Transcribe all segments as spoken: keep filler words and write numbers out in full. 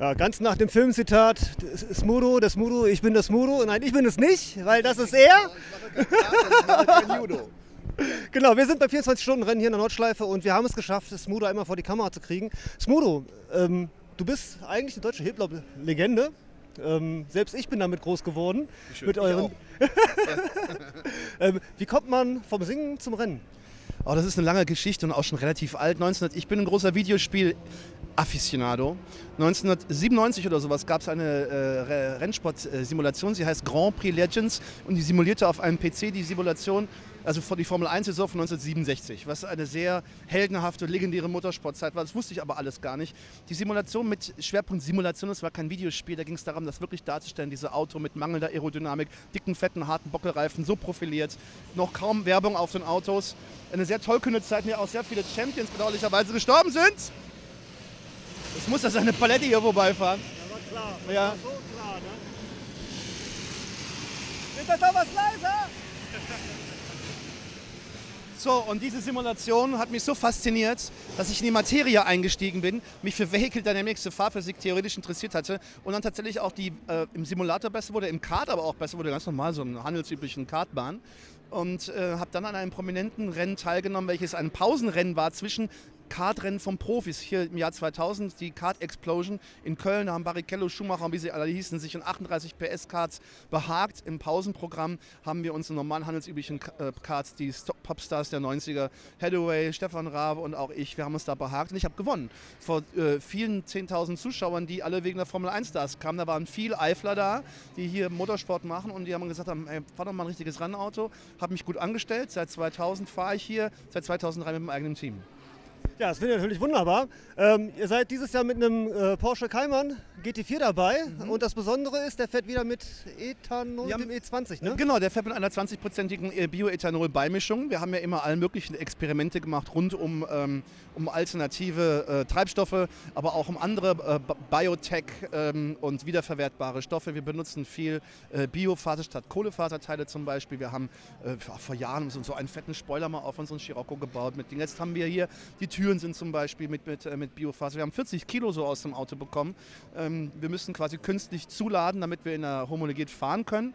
Ja, ganz nach dem Filmzitat, Smudo, der Smudo, ich bin der Smudo. Nein, ich bin es nicht, weil das ist er. Genau, wir sind beim vierundzwanzig-Stunden-Rennen hier in der Nordschleife und wir haben es geschafft, Smudo einmal vor die Kamera zu kriegen. Smudo, ähm, du bist eigentlich eine deutsche Hip-Hop-Legende. Ähm, selbst ich bin damit groß geworden. Schön, mit euren. ähm, wie kommt man vom Singen zum Rennen? Oh, das ist eine lange Geschichte und auch schon relativ alt. neunzehnhundert Ich bin ein großer Videospiel-Afficionado. neunzehnhundertsiebenundneunzig oder sowas gab es eine äh, Rennsport-Simulation, sie heißt Grand Prix Legends und die simulierte auf einem P C die Simulation, also die Formel eins Saison von neunzehnhundertsiebenundsechzig, was eine sehr heldenhafte, legendäre Motorsportzeit war. Das wusste ich aber alles gar nicht. Die Simulation mit Schwerpunkt Simulation, das war kein Videospiel, da ging es darum, das wirklich darzustellen, diese Auto mit mangelnder Aerodynamik, dicken, fetten, harten Bockelreifen, so profiliert, noch kaum Werbung auf den Autos. Eine sehr tollkühne Zeit, in der auch sehr viele Champions bedauerlicherweise gestorben sind. Es muss ja seine Palette hier vorbeifahren. Aber klar, das ja. War so klar, ne? Ist das doch was leiser? So, und diese Simulation hat mich so fasziniert, dass ich in die Materie eingestiegen bin, mich für Vehicle Dynamics, für Fahrphysik theoretisch interessiert hatte und dann tatsächlich auch die äh, im Simulator besser wurde, im Kart aber auch besser wurde, ganz normal, so einen handelsüblichen Kartbahn. Und äh, habe dann an einem prominenten Rennen teilgenommen, welches ein Pausenrennen war zwischen Kartrennen von Profis, hier im Jahr zweitausend, die Kart-Explosion in Köln, da haben Barrichello, Schumacher und wie sie alle hießen, sich in achtunddreißig PS Karts behagt. Im Pausenprogramm haben wir uns in normalen handelsüblichen Karts, die Popstars der neunziger, Hadaway, Stefan Rabe und auch ich, wir haben uns da behagt und ich habe gewonnen. Vor äh, vielen zehntausend Zuschauern, die alle wegen der Formel eins Stars kamen, da waren viele Eifler da, die hier Motorsport machen und die haben gesagt, haben, ey, fahr doch mal ein richtiges Rennauto, habe mich gut angestellt, seit zweitausend fahre ich hier, seit zweitausenddrei mit meinem eigenen Team. Ja, das finde ich natürlich wunderbar. Ähm, ihr seid dieses Jahr mit einem äh, Porsche Cayman G T vier dabei. Mhm. Und das Besondere ist, der fährt wieder mit Ethanol, ja, dem E zwanzig, ne? Genau, der fährt mit einer zwanzigprozentigen Bioethanol-Beimischung. Wir haben ja immer alle möglichen Experimente gemacht rund um, ähm, um alternative äh, Treibstoffe, aber auch um andere äh, Biotech ähm, und wiederverwertbare Stoffe. Wir benutzen viel äh, Biofaser statt Kohlefaserteile zum Beispiel. Wir haben äh, vor Jahren so einen fetten Spoiler mal auf unseren Scirocco gebaut. Mit dem. Jetzt haben wir hier die Tür sind zum Beispiel mit, mit, mit Biofaser. Wir haben vierzig Kilo so aus dem Auto bekommen. Ähm, wir müssen quasi künstlich zuladen, damit wir in der Homologiert fahren können.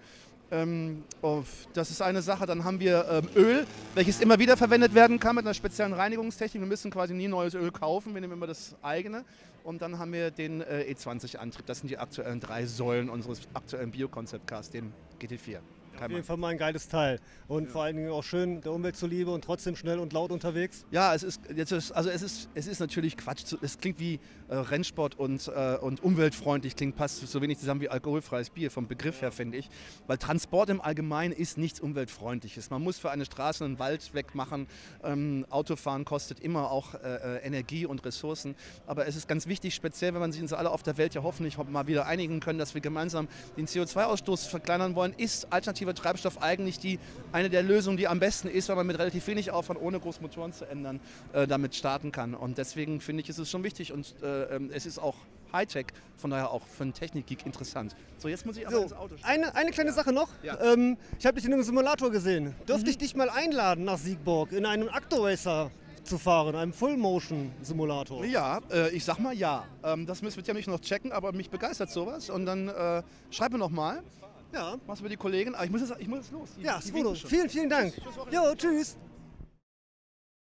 Ähm, oh, das ist eine Sache. Dann haben wir ähm, Öl, welches immer wieder verwendet werden kann mit einer speziellen Reinigungstechnik. Wir müssen quasi nie neues Öl kaufen, wir nehmen immer das eigene. Und dann haben wir den äh, E zwanzig-Antrieb. Das sind die aktuellen drei Säulen unseres aktuellen Bio-Concept-Cars, dem G T vier. Auf jeden Fall mal ein geiles Teil und ja, vor allen Dingen auch schön der Umwelt zuliebe und trotzdem schnell und laut unterwegs. Ja, es ist, jetzt ist, also es ist, es ist natürlich Quatsch, es klingt wie äh, Rennsport und, äh, und umweltfreundlich, klingt passt so wenig zusammen wie alkoholfreies Bier vom Begriff her, finde ich, weil Transport im Allgemeinen ist nichts Umweltfreundliches. Man muss für eine Straße einen Wald wegmachen, ähm, Autofahren kostet immer auch äh, Energie und Ressourcen, aber es ist ganz wichtig, speziell wenn man sich uns alle auf der Welt ja hoffentlich mal wieder einigen können, dass wir gemeinsam den C O zwei Ausstoß verkleinern wollen, ist alternativ Treibstoff eigentlich die, eine der Lösungen, die am besten ist, weil man mit relativ wenig Aufwand, ohne groß Motoren zu ändern, äh, damit starten kann. Und deswegen finde ich, ist es schon wichtig und äh, es ist auch Hightech, von daher auch für einen Technik-Geek interessant. So, jetzt muss ich aber so, ins Auto steigen. Eine, eine kleine ja. Sache noch. Ja. Ähm, ich habe dich in einem Simulator gesehen. Dürfte mhm. ich dich mal einladen nach Siegburg in einem Acto-Racer zu fahren, einem Full-Motion-Simulator? Ja, äh, ich sag mal ja. Ähm, das müssen wir ja nicht noch checken, aber mich begeistert sowas. Und dann äh, schreib mir noch mal. Ja, mach's mit die Kollegen. Aber ich muss jetzt, ich muss jetzt los. Die, ja, Smudo. Vielen, vielen Dank. Tschüss, tschüss, jo, tschüss.